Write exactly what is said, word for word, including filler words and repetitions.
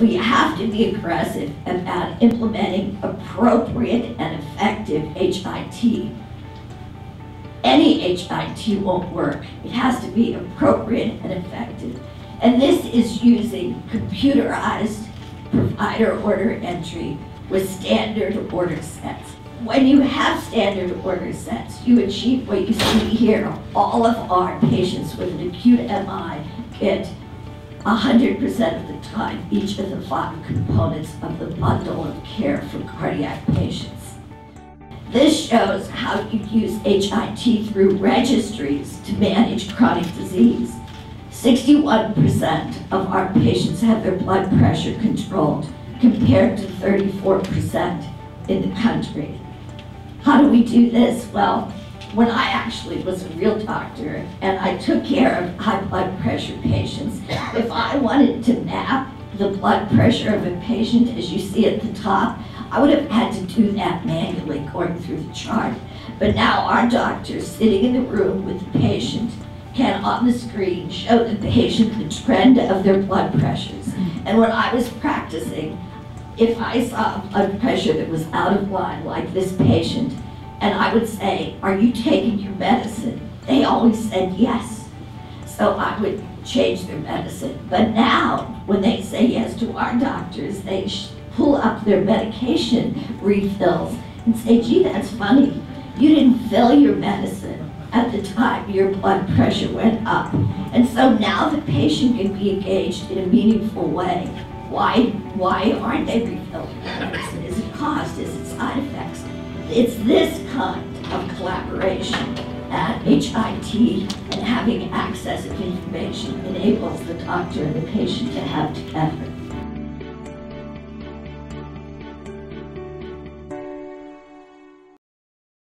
We have to be aggressive about implementing appropriate and effective H I T. Any H I T won't work. It has to be appropriate and effective. And this is using computerized provider order entry with standard order sets. When you have standard order sets, you achieve what you see here. All of our patients with an acute M I get one hundred percent of the time each of the five components of the bundle of care for cardiac patients. This shows how you use H I T through registries to manage chronic disease. sixty-one percent of our patients have their blood pressure controlled, compared to thirty-four percent in the country. How do we do this? Well, when I actually was a real doctor and I took care of high blood pressure patients, if I wanted to map the blood pressure of a patient, as you see at the top, I would have had to do that manually going through the chart. But now our doctors sitting in the room with the patient can on the screen show the patient the trend of their blood pressures. And when I was practicing, if I saw a blood pressure that was out of line, like this patient, and I would say, "Are you taking your medicine?" They always said yes. So I would change their medicine. But now, when they say yes to our doctors, they pull up their medication refills and say, "Gee, that's funny. You didn't fill your medicine at the time your blood pressure went up." And so now the patient can be engaged in a meaningful way. Why, why aren't they refilling their medicine? Is it cost? Is it side effects? It's this kind of collaboration at H I T, and having access to information enables the doctor and the patient to have together.